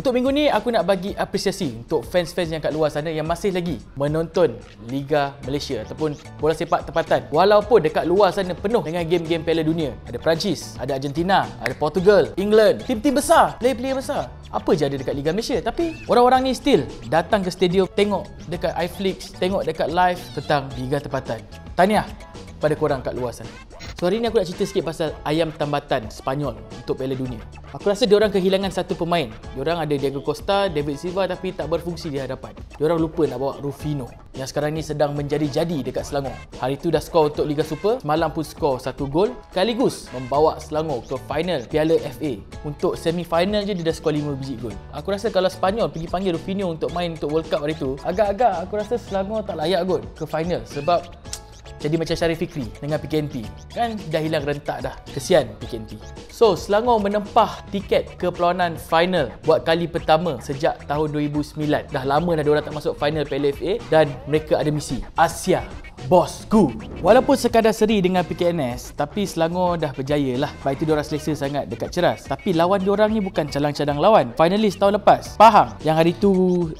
Untuk minggu ni aku nak bagi apresiasi untuk fans-fans yang kat luar sana yang masih lagi menonton Liga Malaysia ataupun bola sepak tempatan. Walaupun dekat luar sana penuh dengan game-game Piala Dunia. Ada Perancis, ada Argentina, ada Portugal, England, tim-tim besar, player-player besar. Apa je ada dekat Liga Malaysia, tapi orang-orang ni still datang ke stadium, tengok dekat iFlix, tengok dekat live tentang Liga Tempatan. Tahniah pada korang kat luar sana. So hari ni aku nak cerita sikit pasal ayam tambatan Sepanyol untuk Piala Dunia. Aku rasa diorang kehilangan satu pemain. Diorang ada Diego Costa, David Silva tapi tak berfungsi di hadapan. Diorang lupa nak bawa Rufino yang sekarang ni sedang menjadi-jadi dekat Selangor. Hari tu dah skor untuk Liga Super, semalam pun skor 1 gol. Sekaligus membawa Selangor ke final Piala FA. Untuk semi-final je dia dah skor 5 biji gol. Aku rasa kalau Sepanyol pergi panggil Rufino untuk main untuk World Cup hari tu, agak-agak aku rasa Selangor tak layak kot ke final sebab jadi macam Syarif Fikri dengan PKNP. Kan dah hilang rentak dah. Kesian PKNP. So, Selangor menempah tiket ke perlawanan final buat kali pertama sejak tahun 2009. Dah lama dah diorang tak masuk final PLFA dan mereka ada misi. Asia, bosku. Walaupun sekadar seri dengan PKNS, tapi Selangor dah berjaya lah. Sebab itu diorang selesa sangat dekat Ceras. Tapi lawan diorang ni bukan calang-calang lawan. Finalis tahun lepas, Pahang. Yang hari tu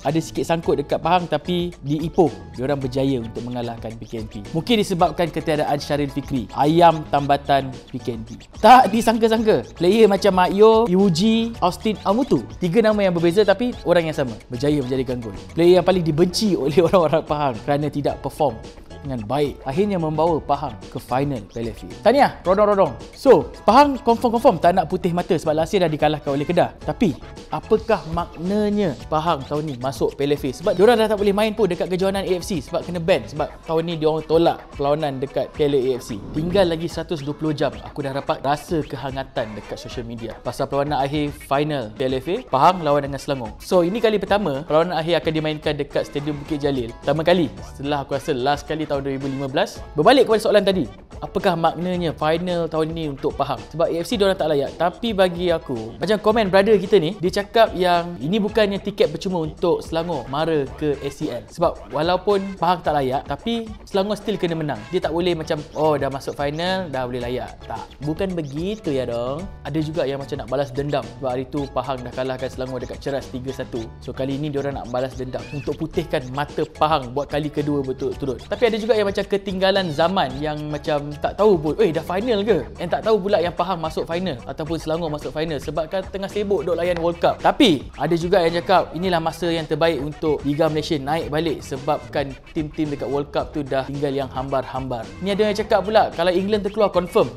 ada sikit sangkut dekat Pahang tapi di Ipoh diorang berjaya untuk mengalahkan PKNP. Mungkin disebabkan ketiadaan Syahril Fikri, ayam tambatan PKNP. Tak disangka-sangka, player macam Matyo Iwuji, Austin Amutu, 3 nama yang berbeza tapi orang yang sama, berjaya menjadikan gol. Player yang paling dibenci oleh orang-orang Pahang kerana tidak perform dengan baik, akhirnya membawa Pahang ke final PLFA. Tahniah, rodong-rodong. So, Pahang confirm tak nak putih mata sebab last year dah dikalahkan oleh Kedah. Tapi, apakah maknanya Pahang tahun ni masuk PLFA? Sebab diorang dah tak boleh main pun dekat kejohanan AFC sebab kena ban. Sebab tahun ni diorang tolak perlawanan dekat Piala AFC. Tinggal lagi 120 jam. Aku dah dapat rasa kehangatan dekat social media pasal perlawanan akhir final PLFA, Pahang lawan dengan Selangor. So, ini kali pertama perlawanan akhir akan dimainkan dekat Stadium Bukit Jalil. Pertama kali setelah aku rasa last kali tahun 2015. Berbalik kepada soalan tadi, apakah maknanya final tahun ini untuk Pahang? Sebab AFC diorang tak layak. Tapi bagi aku, macam komen brother kita ni, dia cakap yang ini bukannya tiket percuma untuk Selangor mara ke ACL. Sebab walaupun Pahang tak layak, tapi Selangor still kena menang. Dia tak boleh macam, oh dah masuk final, dah boleh layak. Tak, bukan begitu ya dong. Ada juga yang macam nak balas dendam. Sebab hari tu Pahang dah kalahkan Selangor dekat Ceras 3-1. So kali ini diorang nak balas dendam untuk putihkan mata Pahang buat kali kedua berturut-turut. Tapi ada juga yang macam ketinggalan zaman, yang macam tak tahu pun dah final ke, yang tak tahu pula yang Pahang masuk final ataupun Selangor masuk final sebabkan tengah sibuk duk layan World Cup. Tapi ada juga yang cakap inilah masa yang terbaik untuk Liga Malaysia naik balik sebabkan tim-tim dekat World Cup tu dah tinggal yang hambar-hambar. Ni ada yang cakap pula kalau England terkeluar confirm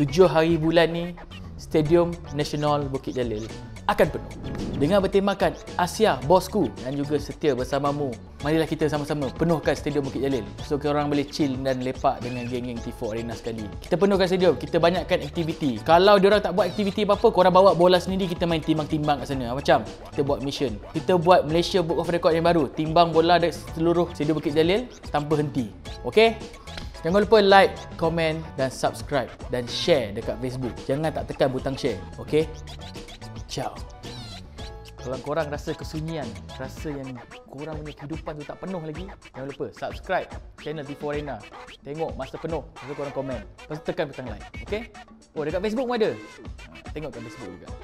7 hari bulan ni Stadium Nasional Bukit Jalil akan penuh. Dengan bertemakan Asia Bosku dan juga setia bersamamu, marilah kita sama-sama penuhkan Stadium Bukit Jalil. So korang boleh chill dan lepak dengan geng-geng Tifo Arena sekali. Kita penuhkan stadium, kita banyakkan aktiviti. Kalau diorang tak buat aktiviti apa-apa, korang bawa bola sendiri, kita main timbang-timbang kat sana. Macam kita buat mission, kita buat Malaysia Book of Record yang baru, timbang bola dari seluruh Stadium Bukit Jalil tanpa henti. Okay? Jangan lupa like, komen dan subscribe dan share dekat Facebook. Jangan tak tekan butang share. Okay? Ciao. Kalau korang rasa kesunyian, rasa yang korang punya kehidupan tu tak penuh lagi, jangan lupa subscribe channel Tifo Arena. Tengok masa penuh, lepas korang komen, lepas tekan butang like. Okay? Oh, dekat Facebook pun ada. Tengok kat Facebook juga.